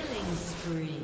Killing spree.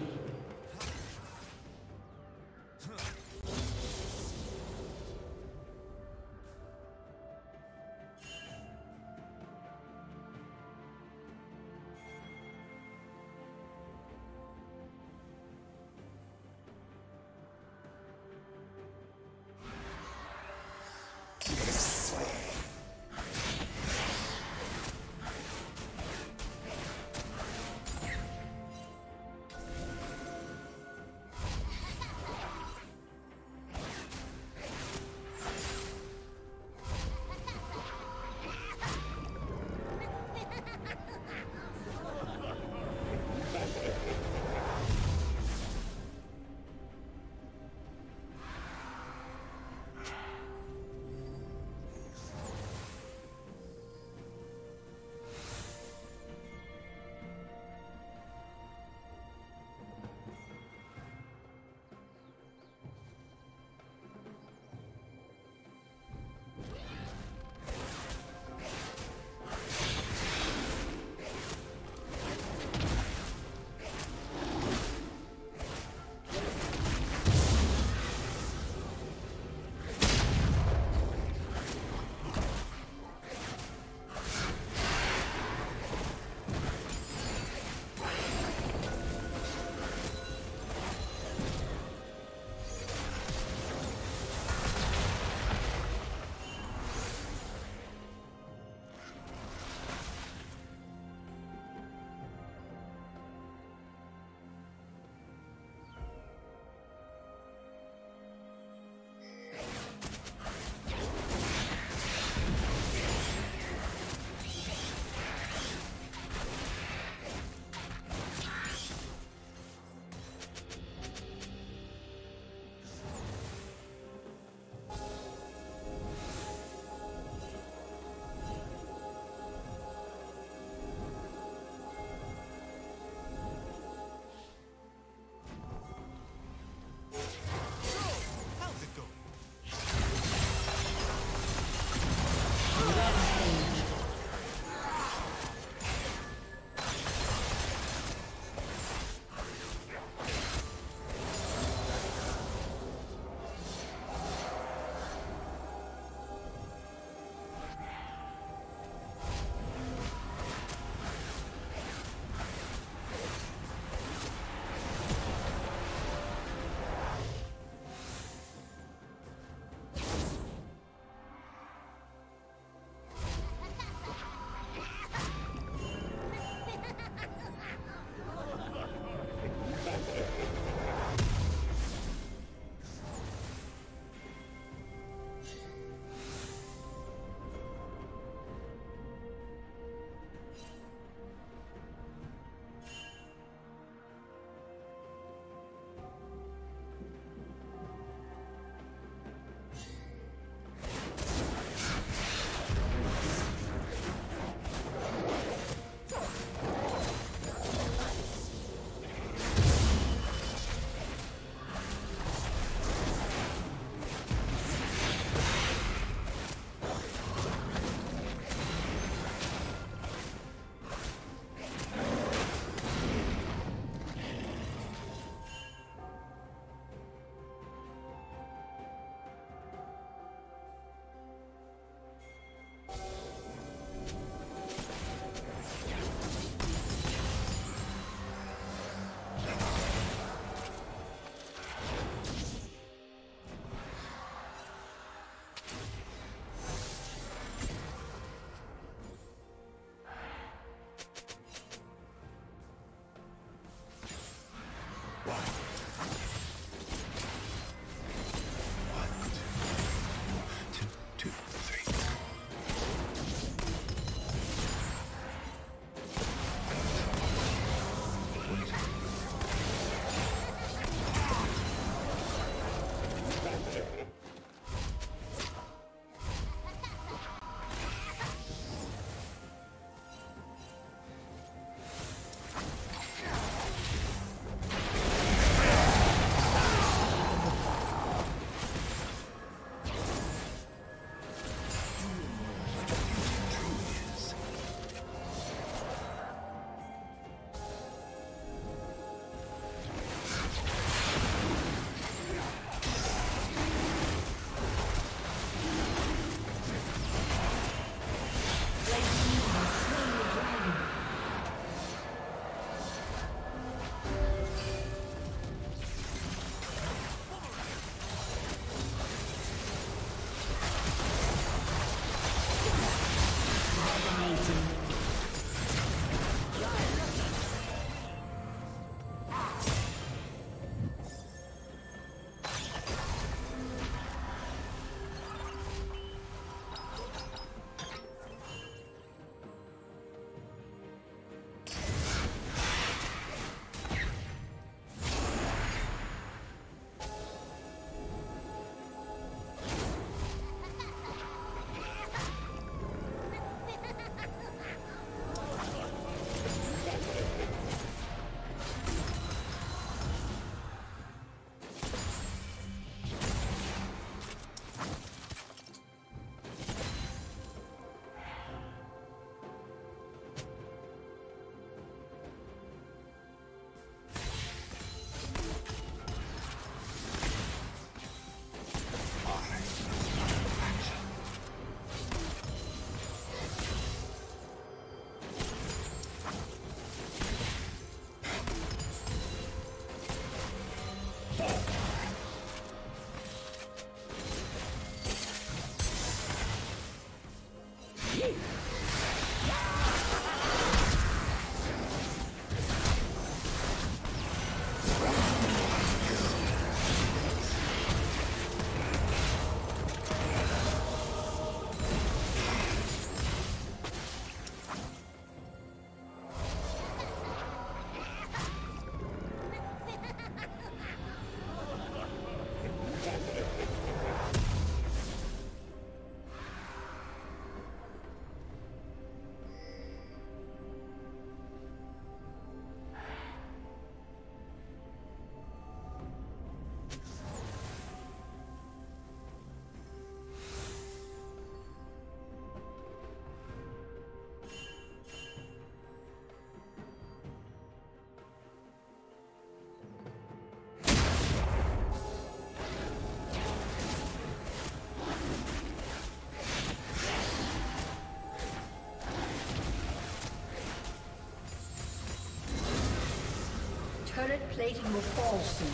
Turret plating will fall soon.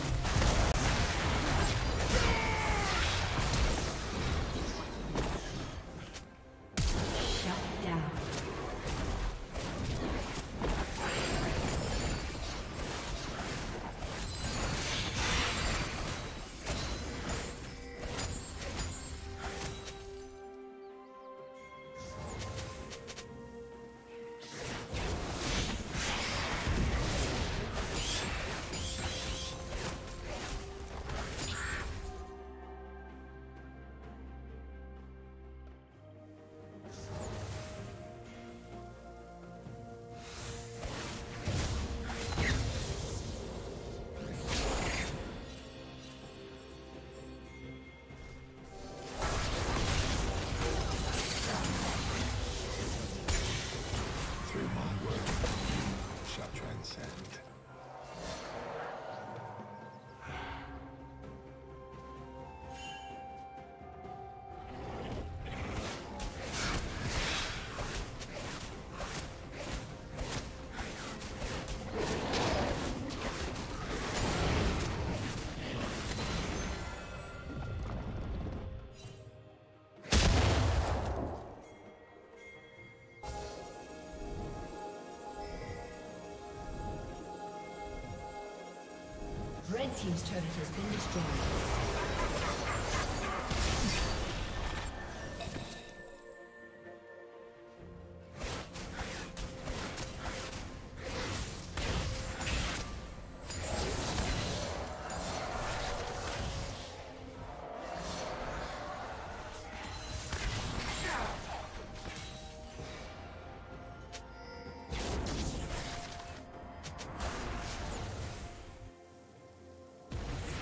Red team's turret has been destroyed.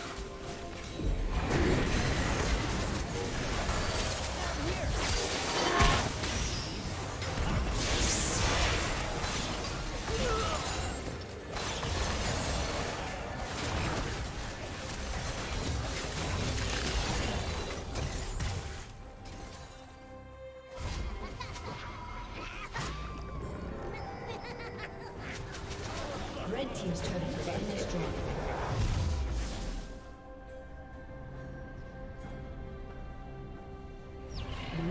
Team's turret has been destroyed. Blue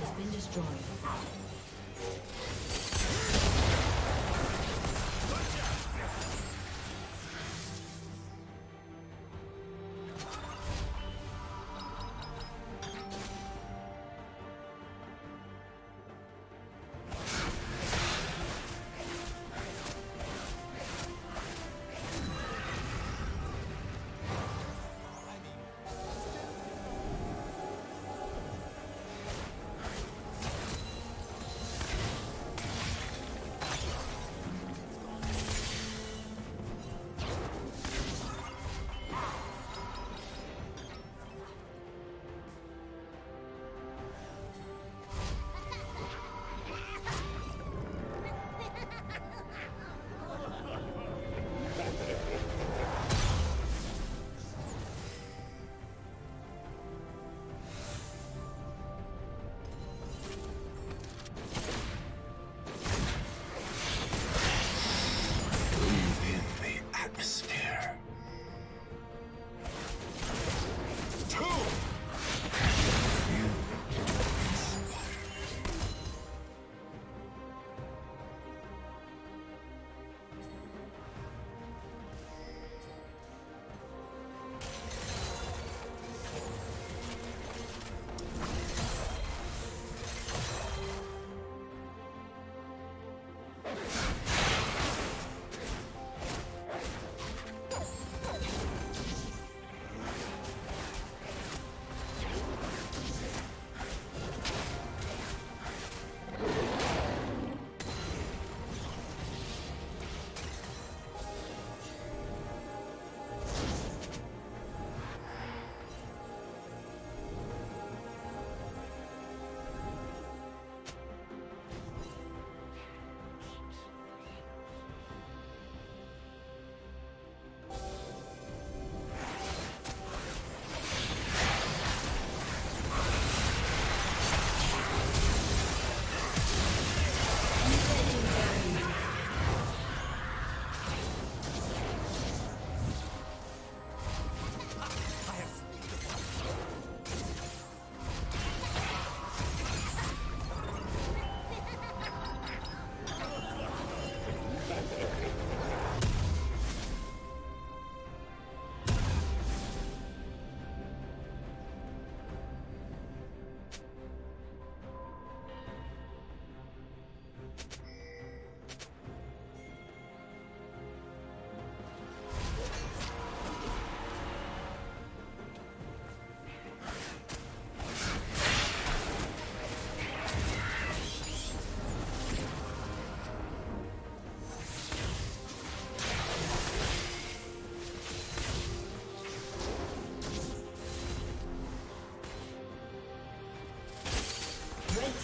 has been destroyed.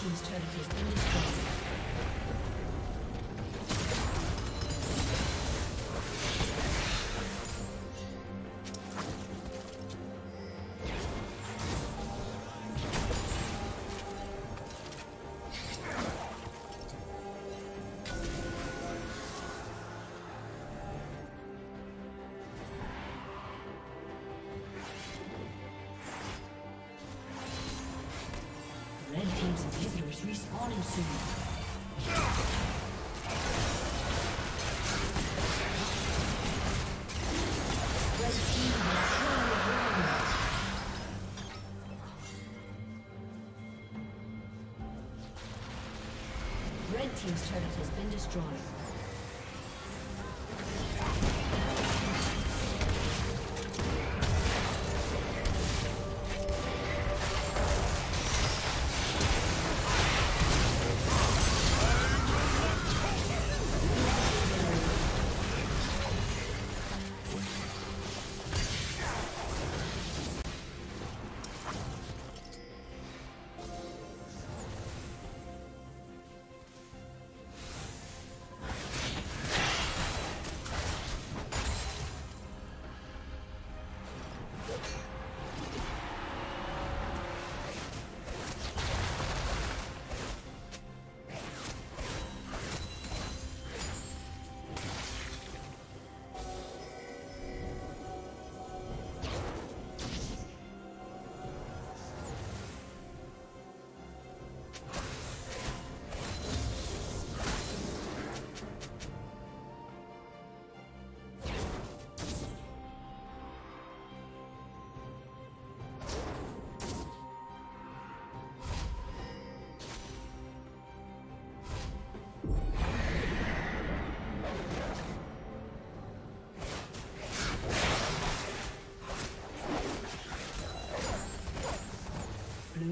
Team's turret has been destroyed. Respawning soon. Red team's turret has been destroyed.